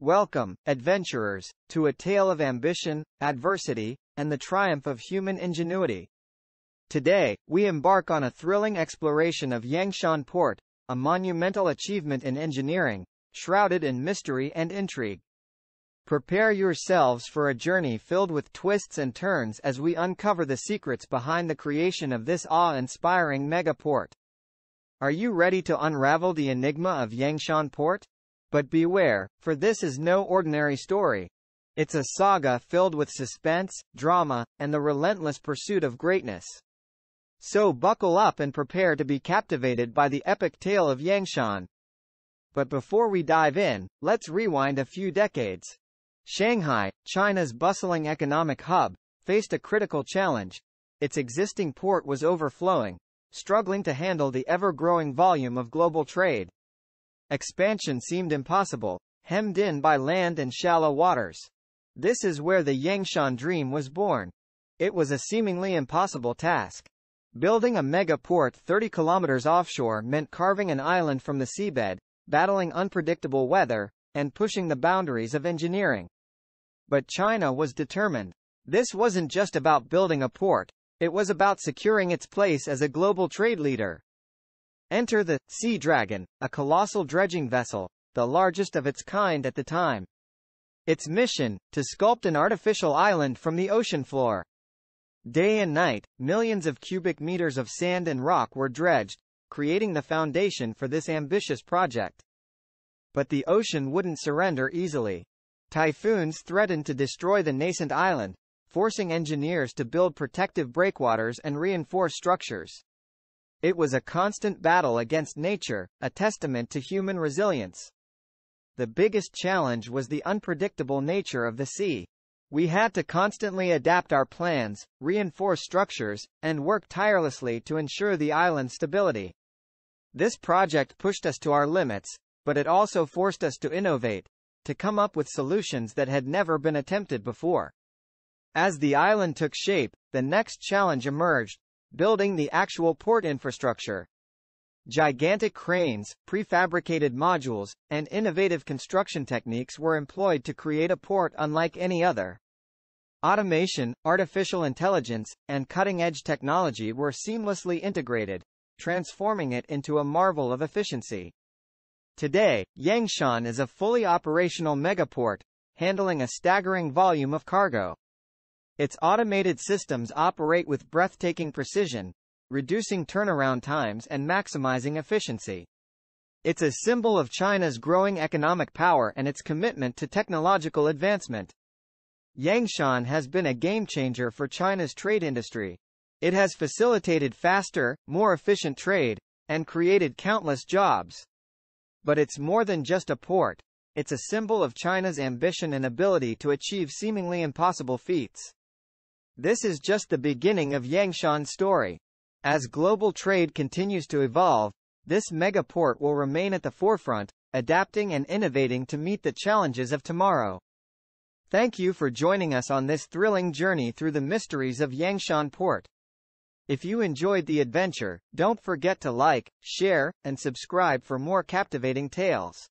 Welcome, adventurers, to a tale of ambition, adversity, and the triumph of human ingenuity. Today, we embark on a thrilling exploration of Yangshan Port, a monumental achievement in engineering, shrouded in mystery and intrigue. Prepare yourselves for a journey filled with twists and turns as we uncover the secrets behind the creation of this awe-inspiring megaport. Are you ready to unravel the enigma of Yangshan Port? But beware, for this is no ordinary story. It's a saga filled with suspense, drama, and the relentless pursuit of greatness. So buckle up and prepare to be captivated by the epic tale of Yangshan. But before we dive in, let's rewind a few decades. Shanghai, China's bustling economic hub, faced a critical challenge. Its existing port was overflowing, struggling to handle the ever-growing volume of global trade. Expansion seemed impossible, hemmed in by land and shallow waters. This is where the Yangshan dream was born. It was a seemingly impossible task. Building a mega port 30 kilometers offshore meant carving an island from the seabed, battling unpredictable weather, and pushing the boundaries of engineering. But China was determined. This wasn't just about building a port, it was about securing its place as a global trade leader. Enter the Sea Dragon, a colossal dredging vessel, the largest of its kind at the time. Its mission, to sculpt an artificial island from the ocean floor. Day and night, millions of cubic meters of sand and rock were dredged, creating the foundation for this ambitious project. But the ocean wouldn't surrender easily. Typhoons threatened to destroy the nascent island, forcing engineers to build protective breakwaters and reinforce structures. It was a constant battle against nature, a testament to human resilience. The biggest challenge was the unpredictable nature of the sea. We had to constantly adapt our plans, reinforce structures, and work tirelessly to ensure the island's stability. This project pushed us to our limits, but it also forced us to innovate, to come up with solutions that had never been attempted before. As the island took shape, the next challenge emerged: building the actual port infrastructure. Gigantic cranes, prefabricated modules, and innovative construction techniques were employed to create a port unlike any other. Automation, artificial intelligence, and cutting-edge technology were seamlessly integrated, transforming it into a marvel of efficiency. Today, Yangshan is a fully operational megaport, handling a staggering volume of cargo. Its automated systems operate with breathtaking precision, reducing turnaround times and maximizing efficiency. It's a symbol of China's growing economic power and its commitment to technological advancement. Yangshan has been a game-changer for China's trade industry. It has facilitated faster, more efficient trade, and created countless jobs. But it's more than just a port. It's a symbol of China's ambition and ability to achieve seemingly impossible feats. This is just the beginning of Yangshan's story. As global trade continues to evolve, this megaport will remain at the forefront, adapting and innovating to meet the challenges of tomorrow. Thank you for joining us on this thrilling journey through the mysteries of Yangshan Port. If you enjoyed the adventure, don't forget to like, share, and subscribe for more captivating tales.